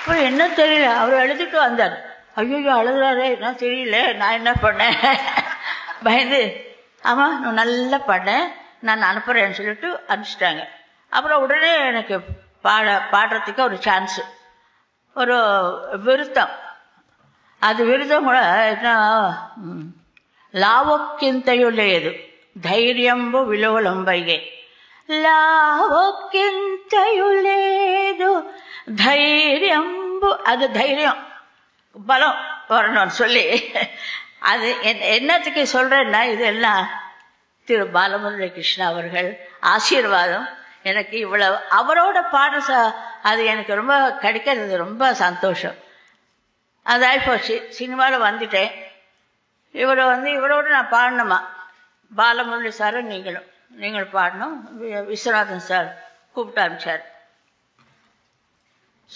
அப்புறம் என்ன தெரியல, அவர் எழுதிட்டு வந்தார். ஐயோ அழுதுறாரே, என்ன தெரியல நான் என்ன பண்ணேன், பயந்து. ஆமாம் நான் நல்லா பாடினேன், நான் அனுப்புகிறேன்னு சொல்லிட்டு அனுப்பிச்சிட்டாங்க. அப்புறம் உடனே எனக்கு பாடுறதுக்கு ஒரு சான்ஸு, ஒரு விருத்தம். அது விருத்தம் கூட என்ன, லாவோக்கிந்தையுள்ளது தைரியம்பு விலோலம்பையே, லாவோக்கிந்தையுள்ளது தைரியம்பு, அது தைரியம் பலம் வரணும்னு சொல்லி. அது என்னத்துக்கு சொல்றேன்னா, இதெல்லாம் திரு பாலமுரளி கிருஷ்ணா அவர்கள் ஆசீர்வாதம் எனக்கு இவ்வளவு அவரோட பாட அது எனக்கு ரொம்ப கிடைக்கிறது, ரொம்ப சந்தோஷம். அது ஆகிப்போச்சு. சினிமாவில் வந்துட்டேன். இவரோடு நான் பாடணுமா, பாலமுரளி சார் நீங்களும் பாடணும். விஸ்வநாதன் சார் கூப்பிட்டு அனுப்பிச்சார்.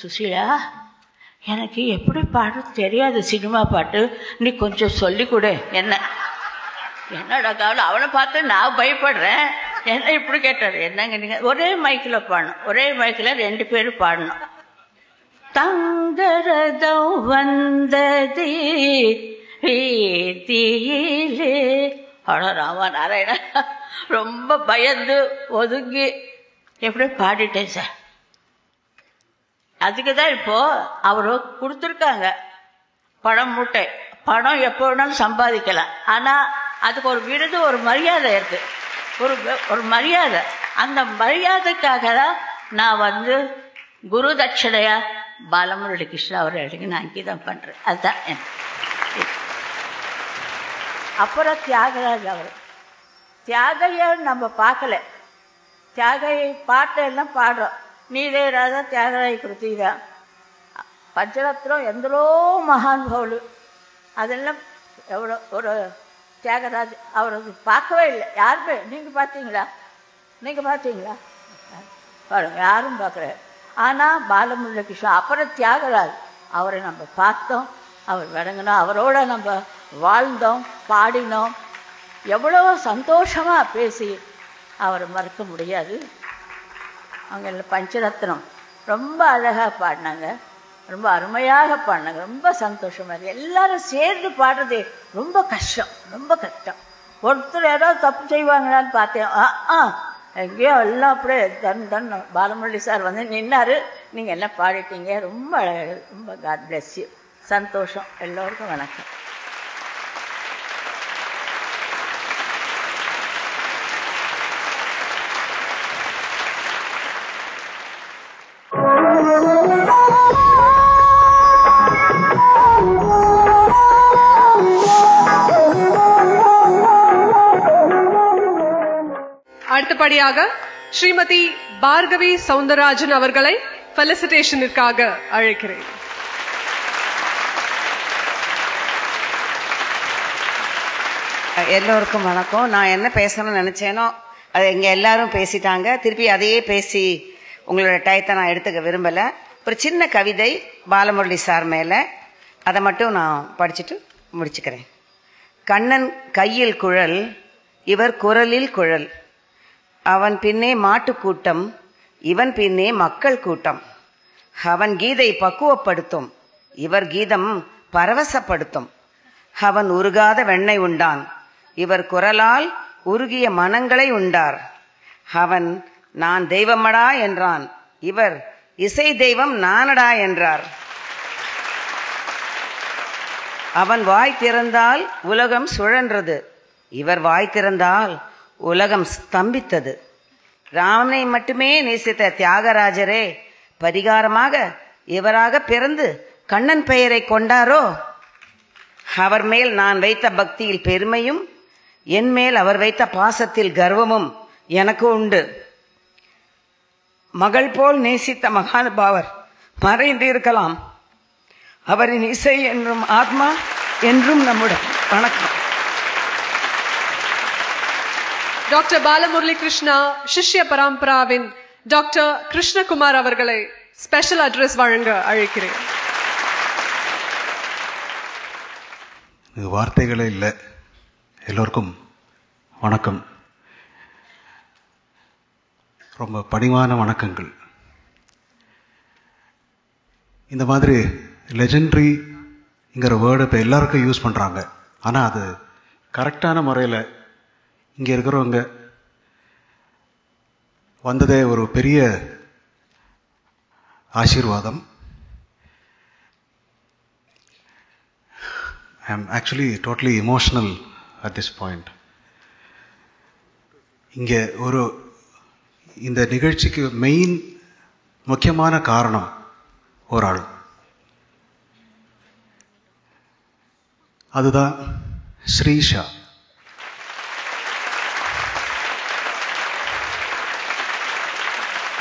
சுசீலா எனக்கு எப்படி பாட தெரியாது சினிமா பாட்டு, நீ கொஞ்சம் சொல்லிக் கொடு என்ன. என்னோட கவலை, அவனை பார்த்து நான் பயப்படுறேன், என்ன இப்படி கேட்டார். என்னங்க நீங்கள் ஒரே மைக்கில் பாடணும், ஒரே மைக்கில் 2 பேரும் பாடணும். தங்கரதம் வந்தது வீதியிலே, அட ராமா நாராயணா, ரொம்ப பயந்து ஒதுங்கி எப்படி பாடிட்டேன் சார். அதுக்கு தான் இப்போது அவரு கொடுத்துருக்காங்க பணம் மூட்டை. பணம் எப்போ வேணாலும் சம்பாதிக்கலாம், ஆனால் அதுக்கு ஒரு விருது, ஒரு மரியாதை இருக்குது, ஒரு மரியாதை. அந்த மரியாதைக்காக தான் நான் வந்து குரு தட்சணையா பாலமுரளி கிருஷ்ணா அவரை எடுக்க நான் இங்கே தான் பண்ணுறேன். அதுதான் என். அப்புறம் தியாகராஜ் அவர் தியாகையை நம்ம பார்க்கல, தியாகையை பாட்டெல்லாம் பாடுறோம். நீதே ராதா தியாகராய கிருத்தி தான், பஞ்சரத்னம், எந்தரோ மகானுபாவலு, அதெல்லாம் எவ்வளோ ஒரு தியாகராஜ் அவருக்கு பார்க்கவே இல்லை யாருமே. நீங்கள் பார்த்தீங்களா பாருங்க, யாரும் பார்க்கல. ஆனால் பாலமுரளி கிருஷ்ணா அப்புறம் தியாகராஜ் அவரை நம்ம பார்த்தோம், அவர் விளங்கினோம், அவரோட நம்ம வாழ்ந்தோம், பாடினோம், எவ்வளோ சந்தோஷமாக பேசி அவரை மறக்க முடியாது. அவங்க பஞ்சரத்னம் ரொம்ப அழகாக பாடினாங்க, ரொம்ப அருமையாக பாடினாங்க, ரொம்ப சந்தோஷமாக இருக்குது. எல்லாரும் சேர்ந்து பாடுறது ரொம்ப கஷ்டம், ரொம்ப கஷ்டம். ஒருத்தர் யாராவது தப்பு செய்வாங்களான்னு பார்த்தேன், எங்கேயோ எல்லாம் அப்படியே தன் பாலமுரளி சார் வந்து நின்னார். நீங்கள் எல்லாம் பாடிட்டீங்க, ரொம்ப அழகாக, ரொம்ப காட் பிளஸ் யூ, சந்தோஷம். எல்லோருக்கும் வணக்கம். அடுத்தபடியாக ஸ்ரீமதி பார்கவி சவுந்தரராஜன் அவர்களை ஃபெலிசிட்டேஷனிற்காக அழைக்கிறேன். எல்லோருக்கும் வணக்கம். நான் என்ன பேசணும்னு நினைச்சேனோ அது இங்க எல்லாரும் பேசிட்டாங்க. திருப்பி அதையே பேசி உங்களோட டயத்தை நான் எடுத்துக்க விரும்பல. ஒரு சின்ன கவிதை பாலமுரளி சார் மேல, அதை மட்டும் நான் படிச்சுட்டு முடிச்சுக்கிறேன். கண்ணன் கையில் குழல், இவர் குரலில் குழல். அவன் பின்னே மாட்டுக்கூட்டம், இவன் பின்னே மக்கள் கூட்டம். அவன் கீதை பக்குவப்படுத்தும், இவர் கீதம் பரவசப்படுத்தும். அவன் உருகாத வெண்ணை உண்டான், இவர் குரலால் உருகிய மனங்களை உண்டார். அவன் நான் தெய்வமடா என்றான், இவர் இசை தெய்வம் நானடா என்றார். அவன் வாய் திறந்தால் உலகம் சுழன்றது, இவர் வாய் திறந்தால் உலகம் ஸ்தம்பித்தது. ராமனை மட்டுமே நேசித்த தியாகராஜரே பரிகாரமாக இவராக பிறந்து கண்ணன் பெயரை கொண்டாரோ. அவர் மேல் நான் வைத்த பக்தியில் பெருமையும் என் மேல் அவர் வைத்த பாசத்தில் கர்வமும் எனக்கு உண்டு. மகள் போல் நேசித்த மகானுபாவர் மறைந்து இருக்கலாம், அவரின் இசை என்றும் ஆத்மா என்றும் நம்முடன். வணக்கம். டாக்டர் பாலமுரளி கிருஷ்ணா சிஷ்ய பரம்பராவின் டாக்டர் கிருஷ்ணகுமார் அவர்களை ஸ்பெஷல் அட்ரஸ் வழங்க அழைக்கிறேன். வார்த்தைகளே இல்லை. எல்லோருக்கும் வணக்கம். ரொம்ப பணிவான வணக்கங்கள். இந்த மாதிரி லெஜெண்ட்ரிங்கிற வேர்டு இப்போ எல்லாருக்கும் யூஸ் பண்ணுறாங்க. ஆனால் அது கரெக்டான முறையில் இங்கே இருக்கிறவங்க வந்ததே ஒரு பெரிய ஆசீர்வாதம். I am actually totally emotional at this point. இங்கே இந்த நிகழ்ச்சிக்கு மெயின் முக்கியமான காரணம் ஒரு ஆள். அதுதான் ஸ்ரீஷா.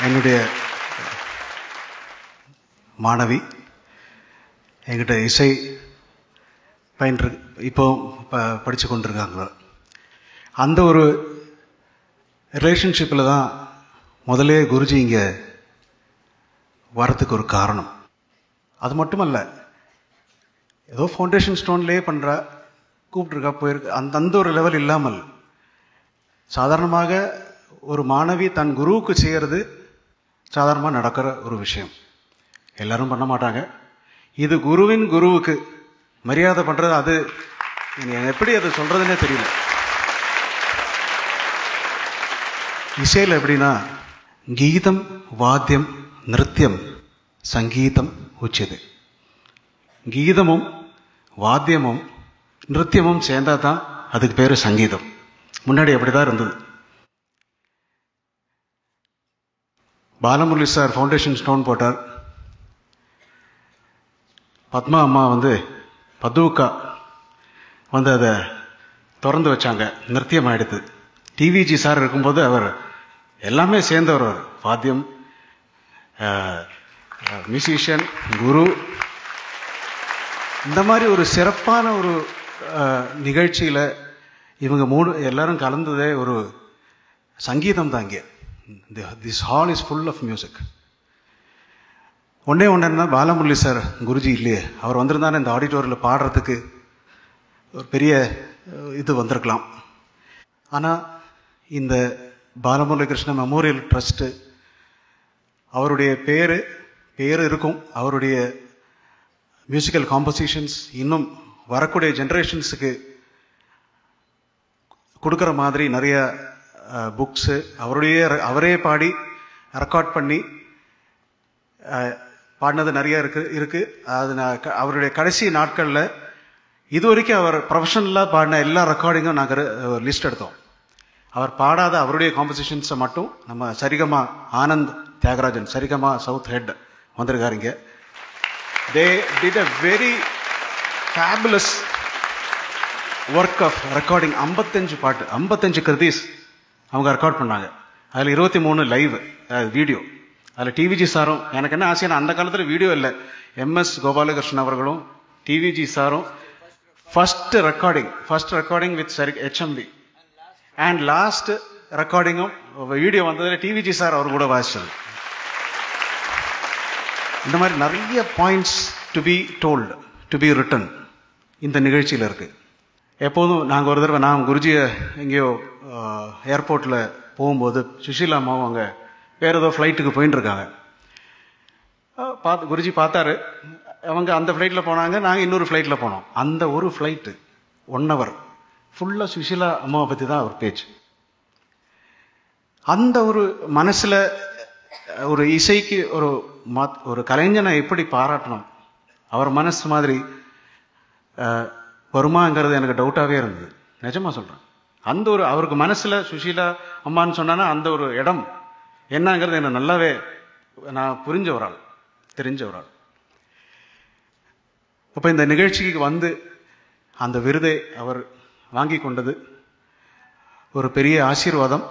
என்னுடைய மாணவி, என்கிட்ட இசை பயின்று இப்போ படித்து கொண்டிருக்காங்க. அந்த ஒரு ரிலேஷன்ஷிப்பில் தான் முதலே குருஜி இங்கே வரத்துக்கு ஒரு காரணம். அது மட்டுமல்ல, ஏதோ ஃபவுண்டேஷன் ஸ்டோன்லேயே பண்ணுறா, கூப்பிட்ருக்கா, போயிருக்கு, அந்த ஒரு லெவல் இல்லாமல் சாதாரணமாக ஒரு மாணவி தன் குருவுக்கு செய்கிறது சாதாரணமாக நடக்கிற ஒரு விஷயம். எல்லாரும் பண்ண மாட்டாங்க. இது குருவின் குருவுக்கு மரியாதை பண்ணுறது, அது எப்படி அது சொல்கிறதுனே தெரியல. இசையில் எப்படின்னா கீதம், வாத்தியம், நிருத்தியம், சங்கீதம் உச்சது. கீதமும் வாத்தியமும் நிருத்தியமும் சேர்ந்தால் தான் அதுக்கு பேர் சங்கீதம். முன்னாடி அப்படி தான் இருந்தது. பாலமுரளி சார் ஃபவுண்டேஷன் ஸ்டோன் போட்டார். பத்மா அம்மா பதுக்கா அதை திறந்து வச்சாங்க, நிருத்தியம் ஆயிடுது. டிவிஜி சார் இருக்கும்போது அவர் எல்லாமே சேர்ந்தவர். அவர் வாத்தியம், மியூசிஷியன், குரு. இந்த மாதிரி ஒரு சிறப்பான ஒரு நிகழ்ச்சியில் இவங்க மூணு எல்லாரும் கலந்ததே ஒரு சங்கீதம் தான். இங்கே this hall is full of music. ஒன்றே ஒன்று இருந்தால் பாலமுரளி சார் குருஜி இல்லையே, அவர் வந்திருந்தானே இந்த ஆடிட்டோரியில் பாடுறதுக்கு ஒரு பெரிய இது வந்திருக்கலாம். ஆனால் இந்த பாலமுரளி கிருஷ்ண மெமோரியல் ட்ரஸ்ட்டு, அவருடைய பேர் இருக்கும், அவருடைய மியூசிக்கல் காம்போசிஷன்ஸ் இன்னும் வரக்கூடிய ஜென்ரேஷன்ஸுக்கு கொடுக்குற மாதிரி நிறைய புக்ஸு அவரே பாடி ரெக்கார்ட் பண்ணி பாடினது நிறையா இருக்குது. அது அவருடைய கடைசி நாட்களில் இது வரைக்கும் அவர் ப்ரொஃபஷனலாக பாடின எல்லா ரெக்கார்டிங்கும் நாங்கள் லிஸ்ட் எடுத்தோம். அவர் பாடாத அவருடைய காம்போசிஷன்ஸை மட்டும் நம்ம சரிகமா ஆனந்த் தியாகராஜன், சரிகமா சவுத் ஹெட் வந்திருக்காருங்க. They did a very fabulous work of recording. 55 பாட்டு, 55 கிருதிஸ் அவங்க ரெக்கார்ட் பண்ணாங்க. அதில் 23 லைவ் வீடியோ. அதில் டிவிஜி சாரும், எனக்கு என்ன ஆசைன்னா அந்த காலத்தில் வீடியோ இல்லை, எம்.எஸ். கோபாலகிருஷ்ணன் அவர்களும் டிவிஜி சாரும் first recording with HMV and last ரெக்கார்டிங்கும் வீடியோ வந்ததில் டிவிஜி சார் அவர் கூட வாசிச்சார். இந்த மாதிரி நிறைய points to be told to be written இந்த நிகழ்ச்சியில் இருக்குது. எப்போதும் நாங்கள் ஒரு தடவை நான் குருஜியை எங்கேயோ ஏர்போர்ட்டில் போகும்போது சுஷீலா அம்மாவும் அங்கே வேறு ஏதோ ஃப்ளைட்டுக்கு போயின்னு இருக்காங்க. குருஜி பார்த்தாரு, அவங்க அந்த ஃப்ளைட்டில் போனாங்க, நாங்கள் இன்னொரு ஃப்ளைட்டில் போனோம். அந்த ஒரு ஃப்ளைட்டு 1 hour ஃபுல்லாக சுஷீலா அம்மாவை பற்றி தான் ஒரு பேச்சு. அந்த ஒரு மனசில் ஒரு இசைக்கு ஒரு கலைஞனை எப்படி பாராட்டணும், அவர் மனசு மாதிரி வருமாங்கிறது எனக்கு டவுட்டாகவே இருந்தது, நிஜமாக சொல்கிறேன். அந்த ஒரு அவருக்கு மனசில் சுஷீலா அம்மான்னு சொன்னான்னா அந்த ஒரு இடம் என்னங்கிறது என்னை நல்லாவே நான் தெரிஞ்ச ஒரு ஆள். இப்போ இந்த நிகழ்ச்சிக்கு வந்து அந்த விருதை அவர் வாங்கி கொண்டது ஒரு பெரிய ஆசீர்வாதம்.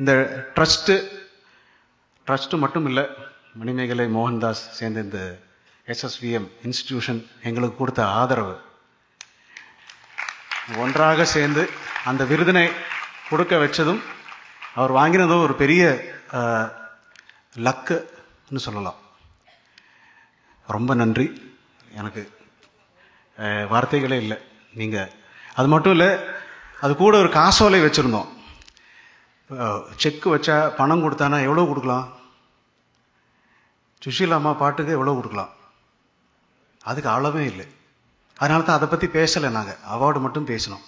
இந்த ட்ரஸ்ட்டு மட்டும் இல்லை, மணிமேகலை மோகன்தாஸ் சேர்ந்த இந்த SSVM இன்ஸ்டிடியூஷன் எங்களுக்கு கொடுத்த ஆதரவு ஒன்றாக சேர்ந்து அந்த விருதினை கொடுக்க வச்சதும் அவர் வாங்கினதும் ஒரு பெரிய லக்குன்னு சொல்லலாம். ரொம்ப நன்றி, எனக்கு வார்த்தைகளே இல்லை. நீங்கள் அது மட்டும் இல்லை, அது கூட ஒரு காசோலை வச்சுருந்தோம். செக்கு வச்சா பணம் கொடுத்தானா எவ்வளோ கொடுக்கலாம், சுஷீலா அம்மா பாட்டுக்கு எவ்வளோ கொடுக்கலாம், அதுக்கு அளவே இல்லை. அதனால தான் அதை பற்றி பேசலை, நாங்கள் அவார்டு மட்டும் பேசினோம்.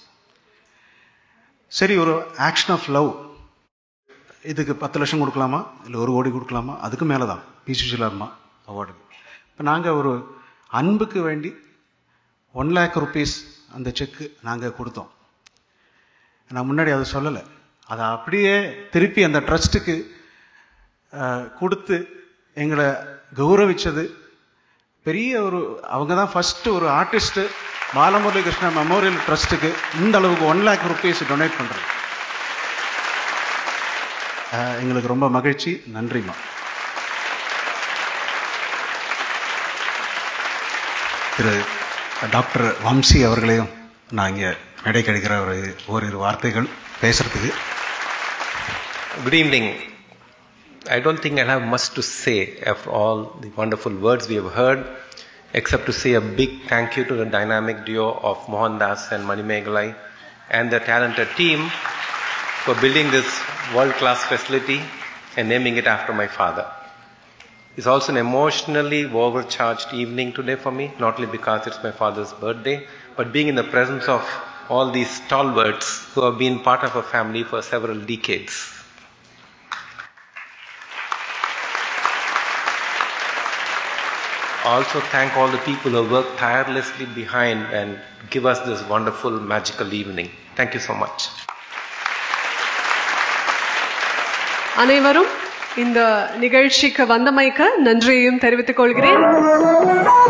சரி, ஒரு ஆக்ஷன் ஆஃப் லவ், இதுக்கு 10 லட்சம் கொடுக்கலாமா இல்லை 1 கோடி கொடுக்கலாமா, அதுக்கு மேலே தான் பி. சுஷீலா அம்மா அவார்டுக்கு. இப்போ நாங்கள் ஒரு அன்புக்கு வேண்டி 1 lakh rupees அந்த செக்கு நாங்கள் கொடுத்தோம். நான் முன்னாடி அதை சொல்லலை, அதை அப்படியே திருப்பி அந்த ட்ரஸ்ட்டுக்கு கொடுத்து எங்களை கௌரவித்தது பெரிய ஒரு, அவங்க தான் ஃபஸ்ட்டு ஒரு ஆர்டிஸ்ட்டு பாலமுரளிகிருஷ்ண மெமோரியல் ட்ரஸ்ட்டுக்கு இந்த அளவுக்கு 1 lakh rupees டொனேட் பண்ணுறது. எங்களுக்கு ரொம்ப மகிழ்ச்சி, நன்றிம்மா. திரு டாக்டர் வம்சி அவர்களையும் நான் இங்கே மேடை கிடைக்கிற ஒரு ஓரிரு வார்த்தைகள் பேசுறதுக்கு. Good evening. I don't think I have much to say of all the wonderful words we have heard, except to say a big thank you to the dynamic duo of Mohandas and Manimegalai and their talented team for building this world-class facility and naming it after my father. It's also an emotionally overcharged evening today for me, not only because it's my father's birthday, but being in the presence of all these stalwarts who have been part of our family for several decades. I also thank all the people who work tirelessly behind and give us this wonderful, magical evening. Thank you so much. அனைவரும் இந்த நிகழ்ச்சிக்கு வந்தமைக்கு நன்றியையும் தெரிவித்துக் கொள்கிறேன்.